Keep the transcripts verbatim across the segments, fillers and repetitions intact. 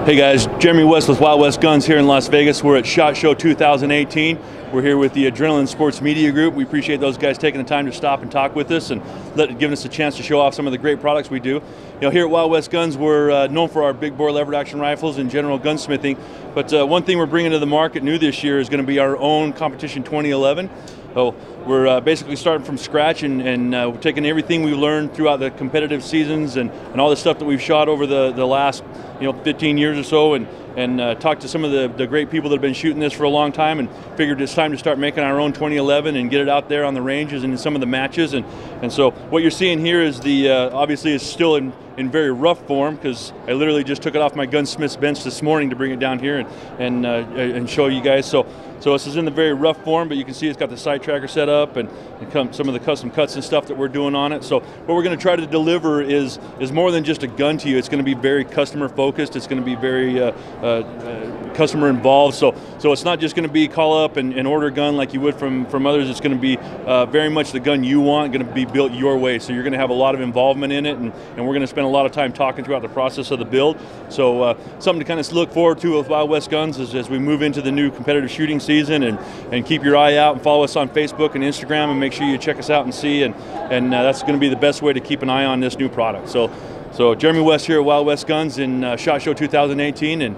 Hey guys, Jeremy West with Wild West Guns here in Las Vegas. We're at SHOT Show two thousand eighteen. We're here with the Adrenaline Sports Media Group. We appreciate those guys taking the time to stop and talk with us and let, giving us a chance to show off some of the great products we do. You know, here at Wild West Guns, we're uh, known for our big bore levered action rifles and general gunsmithing. But uh, one thing we're bringing to the market new this year is going to be our own Competition twenty eleven. So we're uh, basically starting from scratch and, and uh, taking everything we learned throughout the competitive seasons and, and all the stuff that we've shot over the, the last you know, fifteen years or so, and, and uh, talked to some of the, the great people that have been shooting this for a long time, and figured it's time to start making our own twenty eleven and get it out there on the ranges and in some of the matches. And, and so what you're seeing here is the, uh, obviously it's still in, in very rough form, because I literally just took it off my gunsmith's bench this morning to bring it down here and, and, uh, and show you guys. So, so this is in the very rough form, but you can see it's got the sight tracker set up and, and come, some of the custom cuts and stuff that we're doing on it. So what we're going to try to deliver is, is more than just a gun to you. It's going to be very customer focused. It's going to be very uh, uh, uh, customer involved. So, so it's not just going to be call up and, and order a gun like you would from, from others. It's going to be uh, very much the gun you want, going to be built your way. So you're going to have a lot of involvement in it, and, and we're going to spend a lot of time talking throughout the process of the build. So uh, something to kind of look forward to with Wild West Guns is, as we move into the new competitive shooting season, and, and keep your eye out and follow us on Facebook and Instagram, and make sure you check us out and see, and, and uh, that's going to be the best way to keep an eye on this new product. So, so Jeremy West here at Wild West Guns in uh, SHOT Show two thousand eighteen, and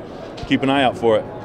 keep an eye out for it.